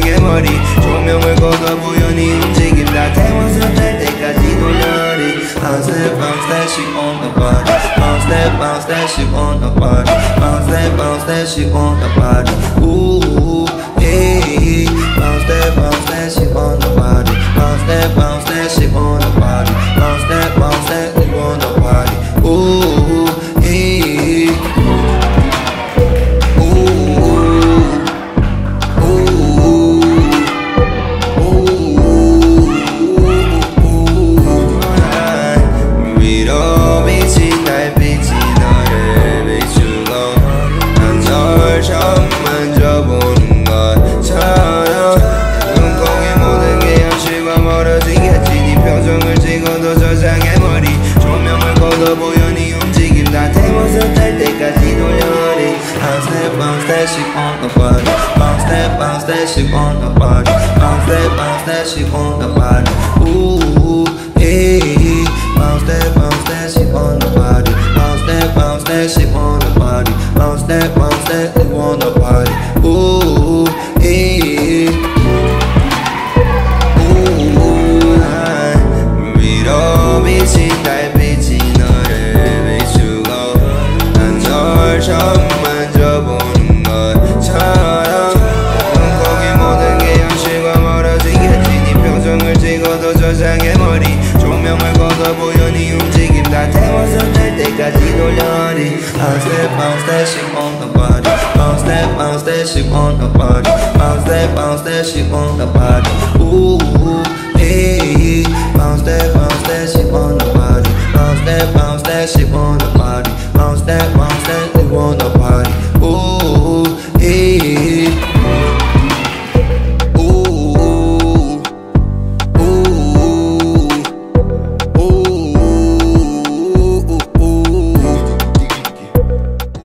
멍청하게 머리 조명을 꺼서 우연히 움직인다. 대원선될 때까지 돌려리. Bounce that shit on the body. Bounce that shit on the body. Bounce that shit on the body. Ooh, hey, bounce that shit on the body. Bounce that shit on the body. Bounce that shit on the body. Ooh, hey, bounce that shit on the body, bounce that shit on the body, ooh, hey, bounce that shit on the body, bounce that shit on the body, bounce that shit on the body, ooh, hey, ooh, 난 위로 비친 달빛이 너를 비추고 난 널 처음 만져보는 bounce that shit on the body, bounce that shit on the body, bounce that shit on the body, ooh, hey, bounce that shit on the body, bounce that shit on the body.